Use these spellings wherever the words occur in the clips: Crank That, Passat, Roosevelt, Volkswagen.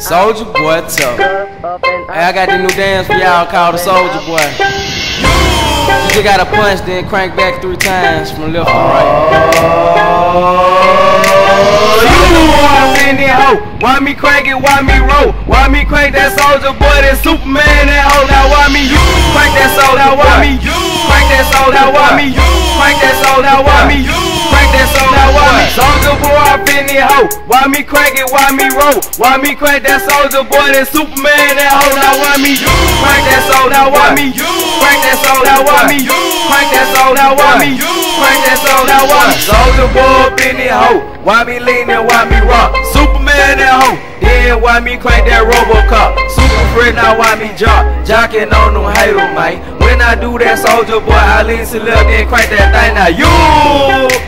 Soldier Boy tough. Hey, I got the new dance for y'all called the Soldier Boy. You just gotta punch, then crank back 3 times from left to right. You the one in that hoe. Why me crank it? Why me roll? Why me crank that Soldier Boy? That Superman that hoe. Now why me? You crank that Soldier Boy? Why me? You crank that Soldier Boy? Why me? You crank that Soldier Boy? Why me? You crank that Soldier Boy? Why me? Soldier Boy up in that hoe. Why me crank it? Why me roll? Why me crank that Soldier Boy? That Superman that hoe. Now why me? You crank that Soldier Boy? Why me? You crank that Soldier Boy? Why me? You crank that Soldier Boy? Why me? You crank that Soldier Boy? Soldier Boy up in that hoe. Why me lean and why me rock? Superman that hoe. Then why me crank that Robocop? Super Fred, now why me jock? Jockin' on them haters, man. When I do that Soldier Boy, I lean to left then crank that thing. Now you,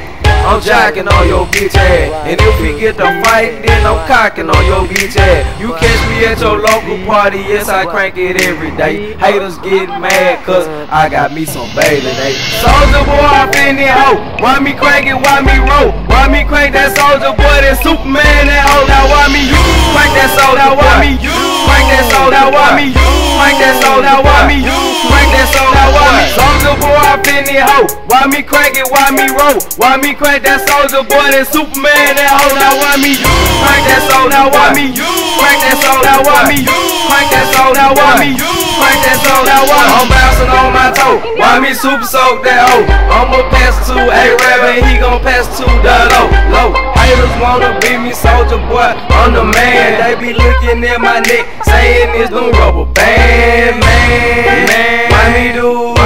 I'm jockin' on your bitch ass. And if we get to fight, then I'm cockin' on your bitch ass. You catch me at your local party, yes, I crank it every day. Haters get mad, cause I got me some Bailey today. Soldier Boy, I'm in that hoe. Why me crank it, why me roll? Why me crank that Soldier Boy, that Superman, that hoe? Now why me you? Crank that Soldier Boy, why me you? Crank that Soldier Boy, why me you? Crank that Soldier Boy, why me you? Crank that Soldier Boy, why me? Soldier Boy, I'm in that hoe. Why me crank it, why me roll? Why me crank that Soldier Boy, that Superman, that hoe? Now why me you? Crank that Soldier Boy, why me you? Crank that Soldier Boy, why me you? Crank that Soldier Boy, why me you? Crank that Soldier Boy, I'm bouncing on my toe. Why me super soak that hoe? I'ma pass to A-Rab and he gon' pass to the low. Low haters wanna be me Soldier Boy, I'm the man. They be looking at my neck, saying it's them rubber band man. Why me do it?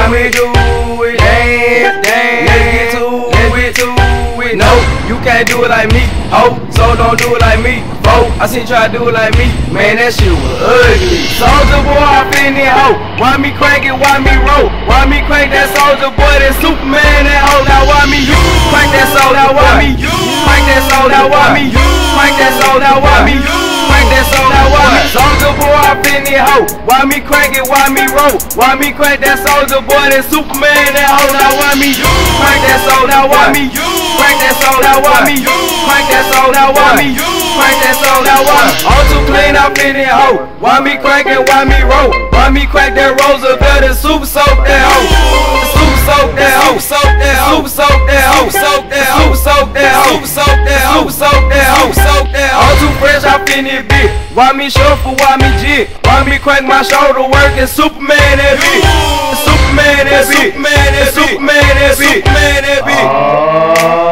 Damn, damn. No, you can't do it like me, oh, so don't do it like me, oh, I seen you try to do it like me, man, that shit was ugly. Soldier Boy, I'm in that hoe. Why me crank it, why me roll? Why me crank that Soldier Boy, that Superman, that hoe? Now why me you? Crank that Soldier Boy, why me you? Crank that Soldier Boy, why me you? Crank that Soldier Boy, why me you? Crank that Soldier Boy, Soldier Boy, I'm in that hoe. Why me crank it, why me roll? Why me crank that Soldier Boy, that Superman, that hoe? Now why me you? Crank that Soldier Boy, why me you? Crank that Soldier Boy, me you. Crank that Soldier Boy, me you. Crank that Soldier Boy. I'm too clean up in that hoe. Why me crank it? Why me roll? Why me crank that Roosevelt and super soak that hoe? Super soak that hoe. Soak that hoe. Super soak that hoe. Soak that hoe. Soak that hoe. Soak that hoe. Soak that hoe. Soak that hoe. I'm too fresh up in that bitch. Why me shuffle? Why me jig? Why me crank my shoulder work and Superman that bitch? Superman that bitch. Superman that bitch. Superman that bitch. Superman that bitch.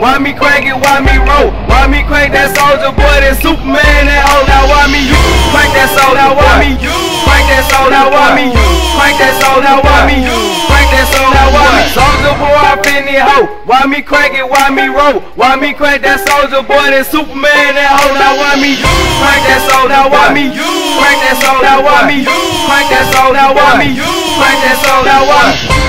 Why me crank it, why me roll? Why me crank that Soldier Boy, that Superman, that hoe? Now why me you? Crank that Soldier Boy, why me you? Crank that Soldier Boy, why me you? Crank that Soldier Boy, why me you? Crank that Soldier Boy, why me? Soldier Boy, I'm in that hoe. Why me crank it, why me roll? Why me crank that Soldier Boy, that Superman, that hoe? Now why me you? Crank that Soldier Boy, why me you? Crank that Soldier Boy, why me you? Crank that Soldier Boy, why me you? Crank that Soldier Boy.